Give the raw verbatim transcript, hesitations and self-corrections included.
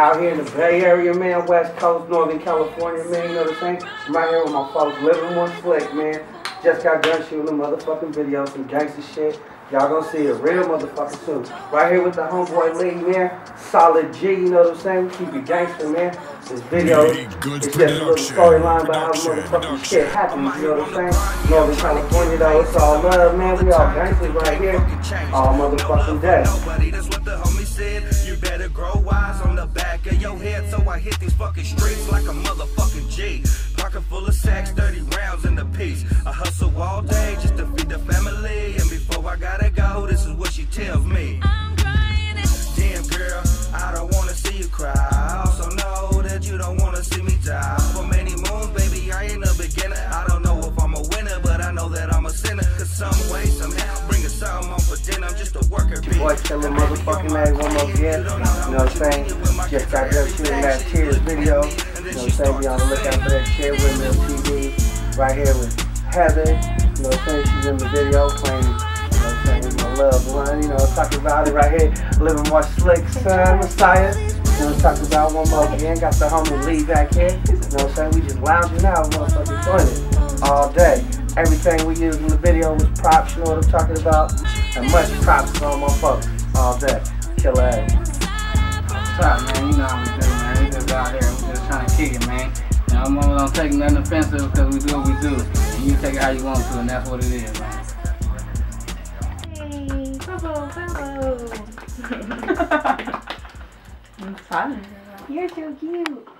out here in the Bay Area, man, West Coast, Northern California, man, you know what I'm saying? I'm out here with my folks, living one slick, man. Just got done shooting a motherfucking video, some gangster shit. Y'all gonna see a real motherfucker soon. Right here with the homeboy Lee, man. Solid G, you know what I'm saying? Keep it gangster, man. This video is just a little storyline about how motherfucking shit happens, you know what I'm saying? Northern California, though, it's all love, man. We all gangsters right here, all motherfucking day. That's what the homie said. You better grow wise on the back of your head. So I hit these fucking streets like a motherfucking G. Pocket full of sacks, thirty rounds in the piece. I hustle all day just to feed the family. And before I gotta go, this is what she tells me. I'm crying. Damn girl, I don't wanna see you cry. I also know that you don't wanna see me die. For many moons, baby, I ain't a beginner. I don't know if I'm a winner, but I know that I'm a sinner. Cause some way, somehow, bring us some on for dinner. I'm just a worker, bitch. Boy, killing motherfucking man one more again. You know what I'm saying? Just got here shooting that Cheers video. You know what I'm saying? Be on the lookout for that shit with Mill T V. Right here with Heather. You know what I'm saying? She's in the video playing, you know what I'm saying, my loved one. You know, talking about it right here. Living more slick, son, Messiah. You know, talking about one more again. Got the homie Lee back here. You know what I'm saying? We just lounging out, motherfucking doing it all day. Everything we used in the video was props, you know what I'm talking about? And much props on my folks all day. Killer ass. What's up, man? You know how we do, man. We just out here. We just trying to kick it, man. And I'm don't take nothing offensive because we do what we do. And you take it how you want to, and that's what it is, man. Hey, Bobo, Bobo. I'm fine. You're so cute.